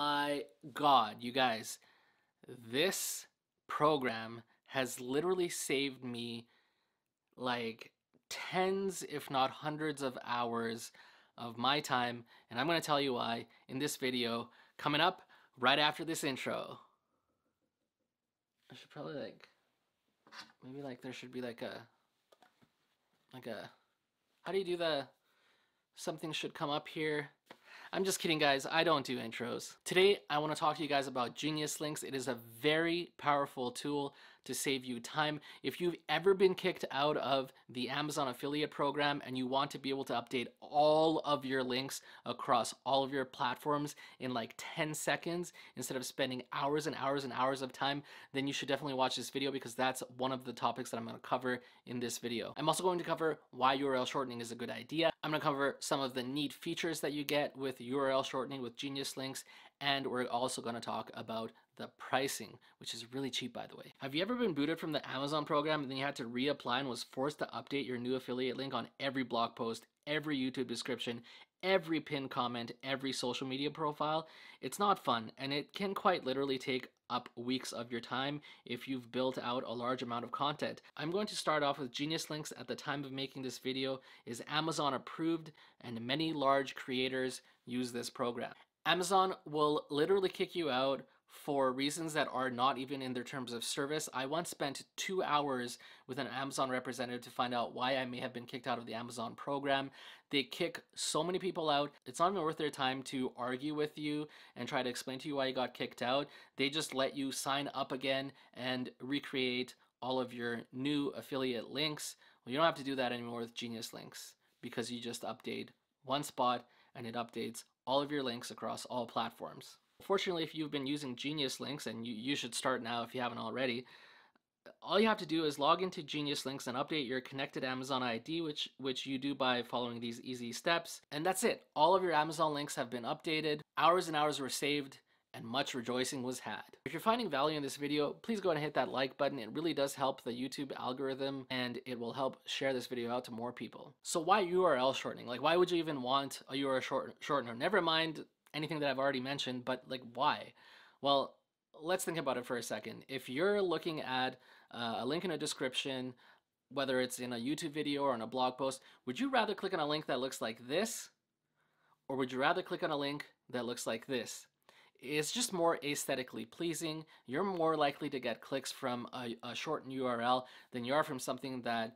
my God, you guys, this program has literally saved me like tens, if not hundreds of hours of my time, and I'm going to tell you why in this video coming up right after this intro. I should probably like, maybe like there should be like a, how do you do the, something should come up here. I'm just kidding, guys. I don't do intros. Today, I want to talk to you guys about Genius Links. It is a very powerful tool to save you time. If you've ever been kicked out of the Amazon Affiliate Program and you want to be able to update all of your links across all of your platforms in like 10 seconds instead of spending hours and hours and hours of time, then you should definitely watch this video because that's one of the topics that I'm going to cover in this video. I'm also going to cover why URL shortening is a good idea. I'm going to cover some of the neat features that you get with URL shortening with Genius Links, and we're also going to talk about the pricing, which is really cheap, by the way. Have you ever been booted from the Amazon program and then you had to reapply and was forced to update your new affiliate link on every blog post, every YouTube description, every pinned comment, every social media profile? It's not fun, and it can quite literally take up weeks of your time if you've built out a large amount of content. I'm going to start off with Genius Links at the time of making this video is Amazon approved, and many large creators use this program. Amazon will literally kick you out for reasons that are not even in their terms of service. I once spent 2 hours with an Amazon representative to find out why I may have been kicked out of the Amazon program. They kick so many people out. It's not even worth their time to argue with you and try to explain to you why you got kicked out. They just let you sign up again and recreate all of your new affiliate links. Well, you don't have to do that anymore with Genius Links because you just update one spot and it updates all of your links across all platforms. Fortunately, if you've been using Genius Links, and you should start now if you haven't already, all you have to do is log into Genius Links and update your connected Amazon ID, which you do by following these easy steps. And that's it. All of your Amazon links have been updated. Hours and hours were saved, and much rejoicing was had. If you're finding value in this video, please go ahead and hit that like button. It really does help the YouTube algorithm, and it will help share this video out to more people. So why URL shortening? Like, why would you even want a URL shortener? Never mind anything that I've already mentioned, but like, why? Well, let's think about it for a second. If you're looking at a link in a description, whether it's in a YouTube video or on a blog post, would you rather click on a link that looks like this? Or would you rather click on a link that looks like this? It's just more aesthetically pleasing. You're more likely to get clicks from a shortened URL than you are from something that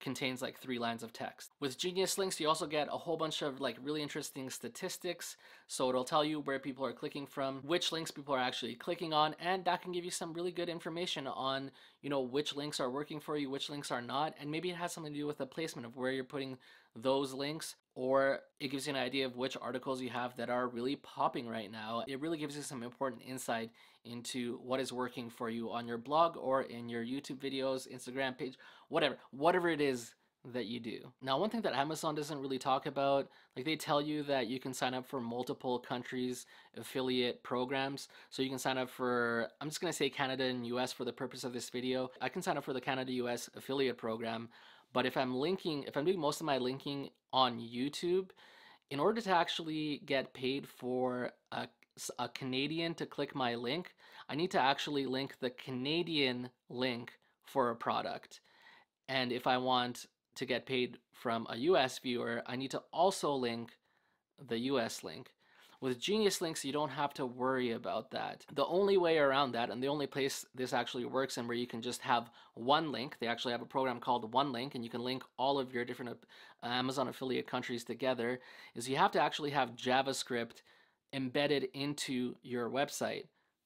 contains like 3 lines of text. With Genius Links, you also get a whole bunch of like really interesting statistics. So it'll tell you where people are clicking from, which links people are actually clicking on, and that can give you some really good information on, you know, which links are working for you, which links are not, and maybe it has something to do with the placement of where you're putting those links, or it gives you an idea of which articles you have that are really popping right now. It really gives you some important insight into what is working for you on your blog or in your YouTube videos, Instagram page, whatever it is that you do. Now, one thing that Amazon doesn't really talk about, like they tell you that you can sign up for multiple countries' affiliate programs. So you can sign up for, I'm just gonna say Canada and US for the purpose of this video. I can sign up for the Canada-US affiliate program, but if I'm doing most of my linking on YouTube, in order to actually get paid for a Canadian to click my link, I need to actually link the Canadian link for a product. And if I want to get paid from a US viewer, I need to also link the US link. With Genius Links, you don't have to worry about that. The only way around that, and the only place this actually works and where you can just have one link, they actually have a program called One Link, and you can link all of your different Amazon affiliate countries together, is you have to actually have JavaScript embedded into your website.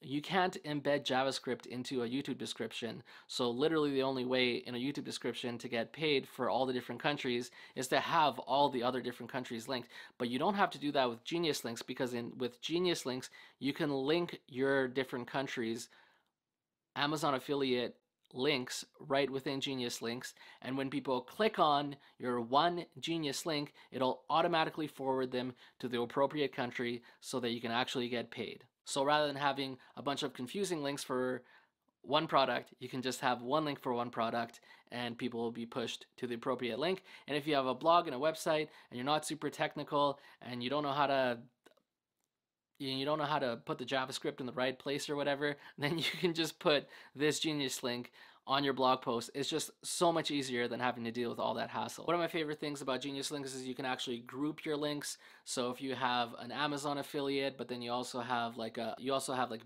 You can't embed JavaScript into a YouTube description. So literally the only way in a YouTube description to get paid for all the different countries is to have all the other different countries linked. But you don't have to do that with Genius Links, because with Genius Links, you can link your different countries' Amazon affiliate links right within Genius Links. And when people click on your one Genius link, it'll automatically forward them to the appropriate country so that you can actually get paid. So rather than having a bunch of confusing links for one product, you can just have one link for one product and people will be pushed to the appropriate link. And if you have a blog and a website and you're not super technical and you don't know how to you don't know how to put the JavaScript in the right place or whatever, then you can just put this Genius link on your blog post. It's just so much easier than having to deal with all that hassle. One of my favorite things about Genius Links is you can actually group your links. So if you have an Amazon affiliate, but then you also have like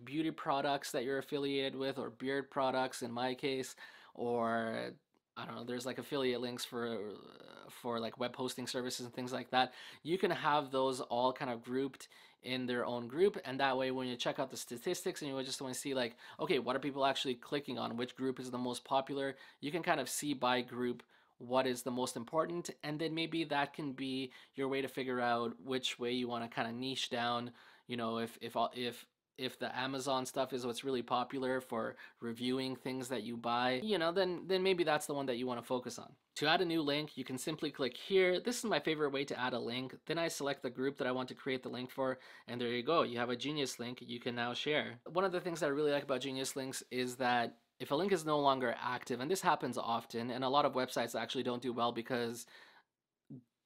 beauty products that you're affiliated with, or beard products in my case, or I don't know, there's like affiliate links for like web hosting services and things like that. You can have those all kind of grouped in their own group, and that way when you check out the statistics and you just want to see like, okay, what are people actually clicking on, which group is the most popular, you can kind of see by group what is the most important, and then maybe that can be your way to figure out which way you want to kind of niche down. You know, if the Amazon stuff is what's really popular for reviewing things that you buy, you know, then maybe that's the one that you want to focus on. To add a new link, you can simply click here. This is my favorite way to add a link. Then I select the group that I want to create the link for, and there you go. You have a Genius link you can now share. One of the things that I really like about Genius links is that if a link is no longer active, and this happens often, and a lot of websites actually don't do well because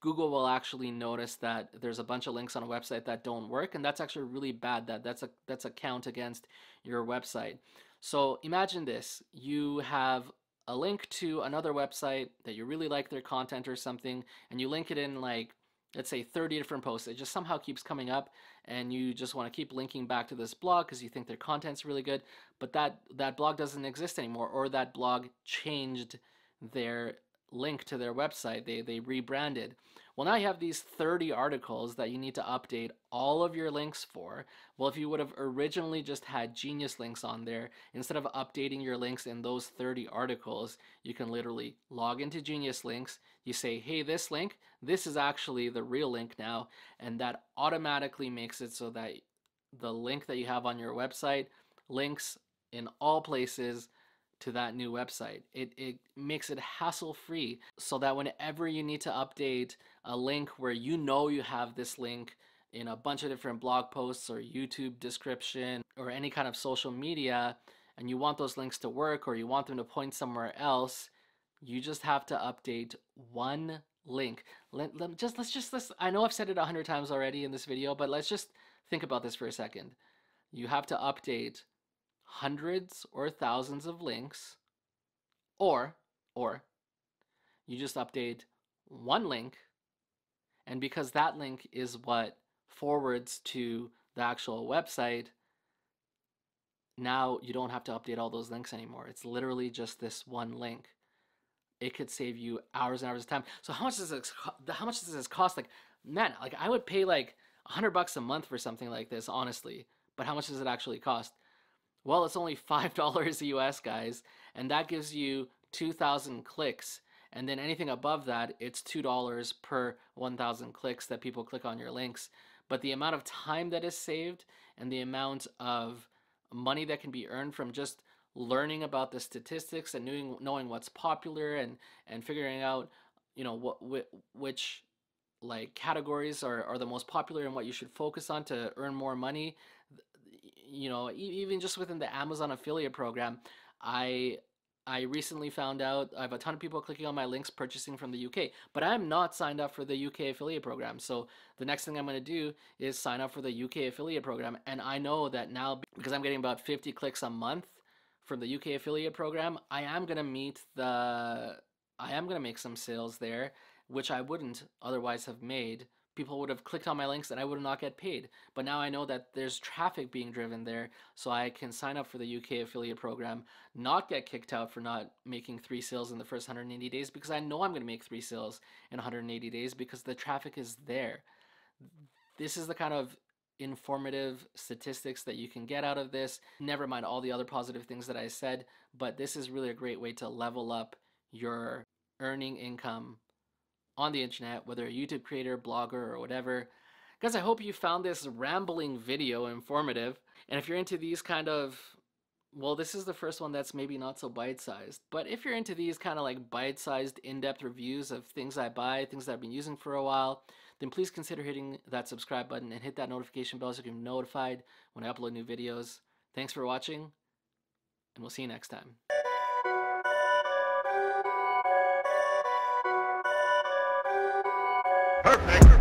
Google will actually notice that there's a bunch of links on a website that don't work, and that's actually really bad. That's a count against your website. So imagine this: you have a link to another website that you really like their content or something, and you link it in like, let's say 30 different posts. It just somehow keeps coming up, and you just want to keep linking back to this blog because you think their content's really good, but that blog doesn't exist anymore, or that blog changed their link to their website. They rebranded. Well, now you have these 30 articles that you need to update all of your links for. Well, if you would have originally just had Genius links on there, instead of updating your links in those 30 articles, you can literally log into Genius links. You say, hey, this link, this is actually the real link now, and that automatically makes it so that the link that you have on your website links in all places to that new website. It makes it hassle-free so that whenever you need to update a link where you know you have this link in a bunch of different blog posts or YouTube description or any kind of social media, and you want those links to work or you want them to point somewhere else, you just have to update one link. Let's I know I've said it 100 times already in this video, but let's just think about this for a second. You have to update hundreds or thousands of links, or you just update one link, and because that link is what forwards to the actual website, now you don't have to update all those links anymore. It's literally just this one link. It could save you hours and hours of time. So how much does this cost? Like, man, like I would pay like $100 a month for something like this, honestly, but how much does it actually cost? Well, it's only $5 US, guys, and that gives you 2,000 clicks, and then anything above that, it's $2 per 1,000 clicks that people click on your links. But the amount of time that is saved and the amount of money that can be earned from just learning about the statistics and knowing what's popular and figuring out, you know, which like categories are the most popular and what you should focus on to earn more money. You know, even just within the Amazon affiliate program, I recently found out I have a ton of people clicking on my links purchasing from the UK, but I'm not signed up for the UK affiliate program. So the next thing I'm going to do is sign up for the UK affiliate program. And I know that now, because I'm getting about 50 clicks a month from the UK affiliate program, I am going to make some sales there, which I wouldn't otherwise have made. People would have clicked on my links and I would not get paid. But now I know that there's traffic being driven there, so I can sign up for the UK affiliate program, not get kicked out for not making 3 sales in the first 180 days because I know I'm going to make 3 sales in 180 days because the traffic is there. This is the kind of informative statistics that you can get out of this. Never mind all the other positive things that I said, but this is really a great way to level up your earning income on the internet, whether a YouTube creator, blogger, or whatever. Guys, I hope you found this rambling video informative. And if you're into these kind of, well, this is the first one that's maybe not so bite-sized, but if you're into these kind of like bite-sized in-depth reviews of things I buy, things that I've been using for a while, then please consider hitting that subscribe button and hit that notification bell so you can be notified when I upload new videos. Thanks for watching, and we'll see you next time. Perfect.